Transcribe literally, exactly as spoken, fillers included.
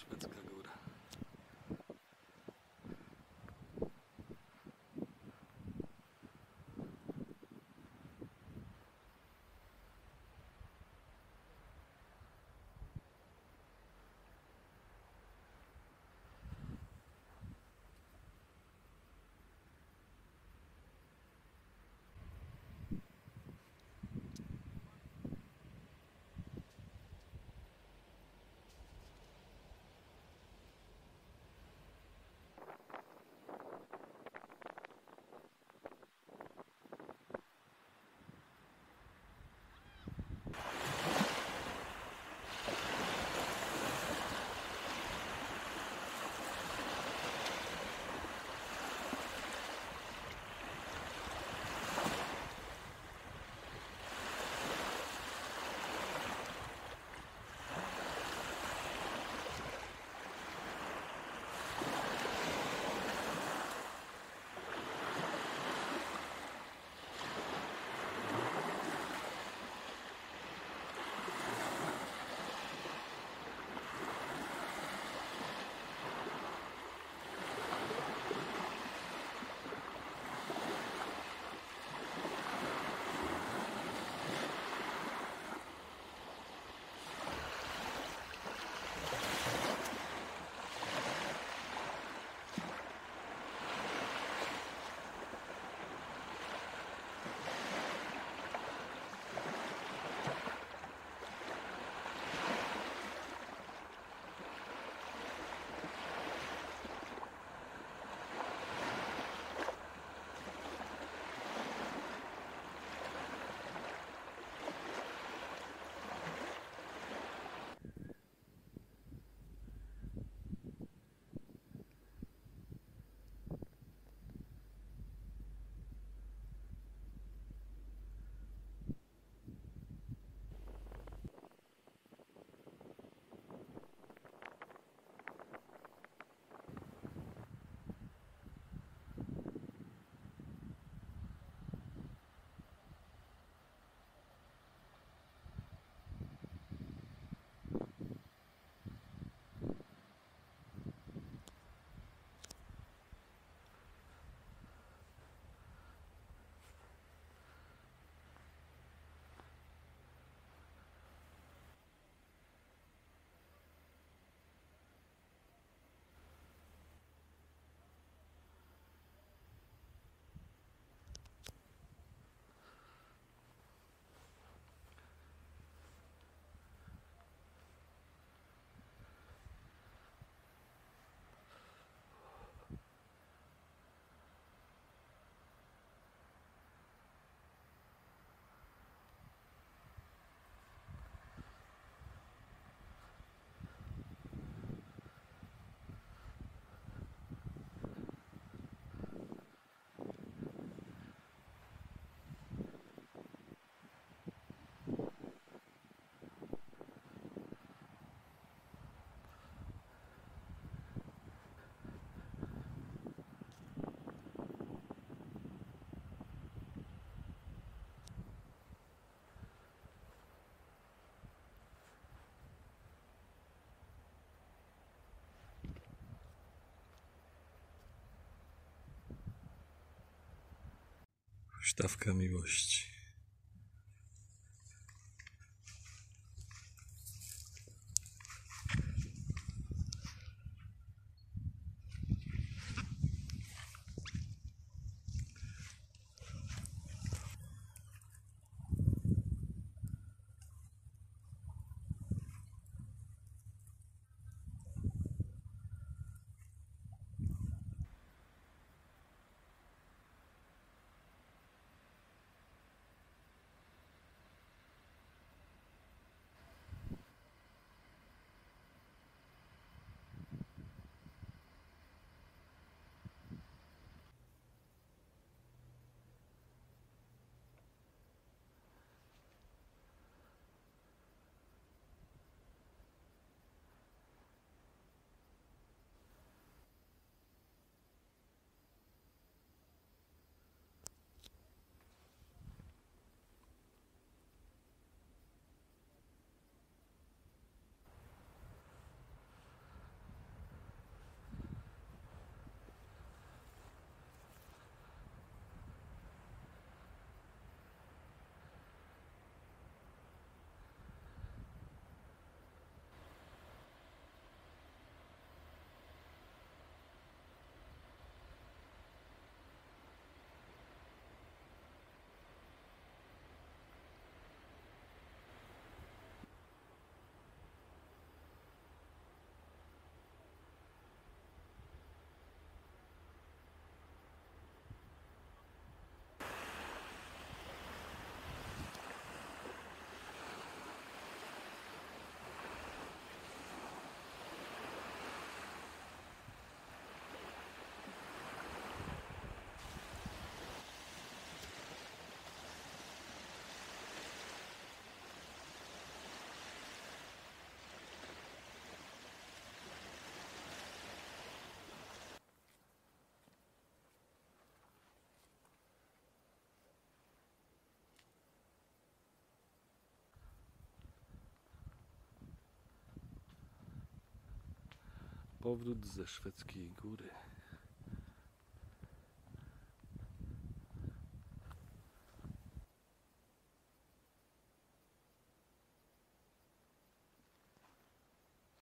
Szwedzka Góra. Stawka miłości. Powrót ze Szwedzkiej Góry.